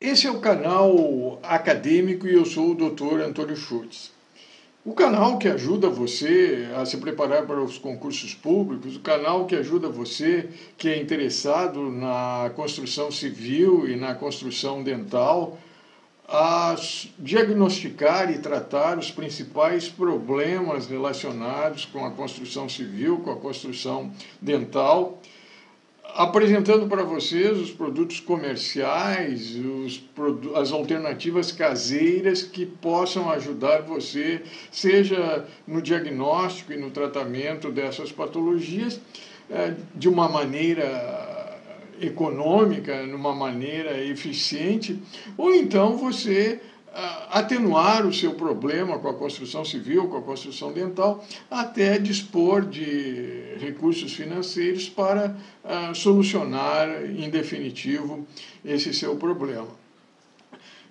Esse é o canal acadêmico e eu sou o Dr. Antônio Schütz. O canal que ajuda você a se preparar para os concursos públicos, o canal que ajuda você que é interessado na construção civil e na construção dental a diagnosticar e tratar os principais problemas relacionados com a construção civil, com a construção dental, apresentando para vocês os produtos comerciais, as alternativas caseiras que possam ajudar você, seja no diagnóstico e no tratamento dessas patologias, de uma maneira econômica, numa maneira eficiente, ou então você atenuar o seu problema com a construção civil, com a construção dental, até dispor de recursos financeiros para solucionar, em definitivo, esse seu problema.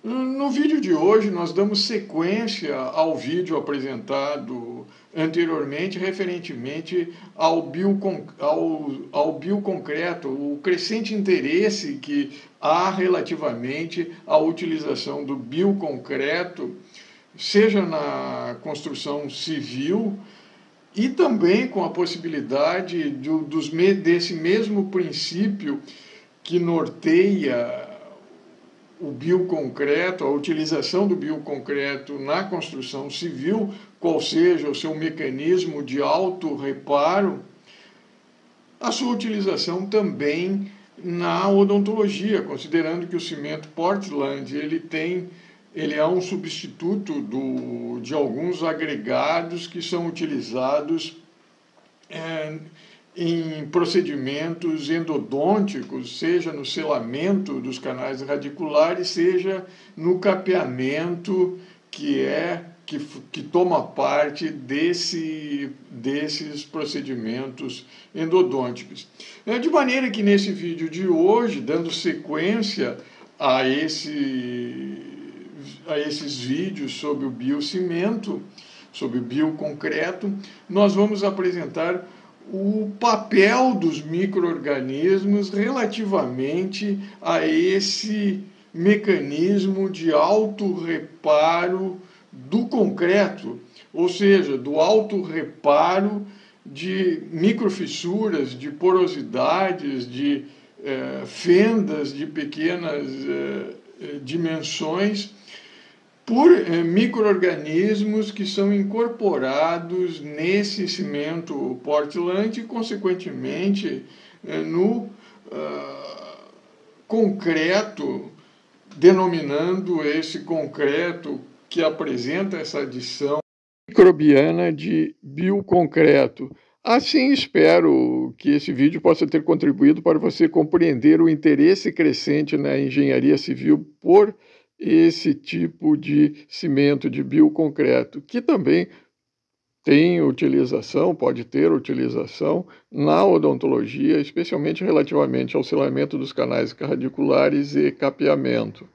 No vídeo de hoje, nós damos sequência ao vídeo apresentado anteriormente, referentemente ao bioconcreto, o crescente interesse que há relativamente à utilização do bioconcreto, seja na construção civil e também com a possibilidade desse mesmo princípio que norteia o bioconcreto, a utilização do bioconcreto na construção civil, qual seja o seu mecanismo de autorreparo, a sua utilização também na odontologia, considerando que o cimento Portland ele é um substituto de alguns agregados que são utilizados em procedimentos endodônticos, seja no selamento dos canais radiculares, seja no capeamento que toma parte desses procedimentos endodônticos. De maneira que nesse vídeo de hoje, dando sequência a esses vídeos sobre o biocimento, sobre o bioconcreto, nós vamos apresentar o papel dos micro-organismos relativamente a esse mecanismo de autorreparo do concreto, ou seja, do autorreparo de microfissuras, de porosidades, de fendas de pequenas dimensões, por micro-organismos que são incorporados nesse cimento Portland e, consequentemente, no concreto, denominando esse concreto que apresenta essa adição microbiana de bioconcreto. Assim, espero que esse vídeo possa ter contribuído para você compreender o interesse crescente na engenharia civil por esse tipo de cimento de bioconcreto, que também tem utilização, pode ter utilização na odontologia, especialmente relativamente ao selamento dos canais radiculares e capeamento.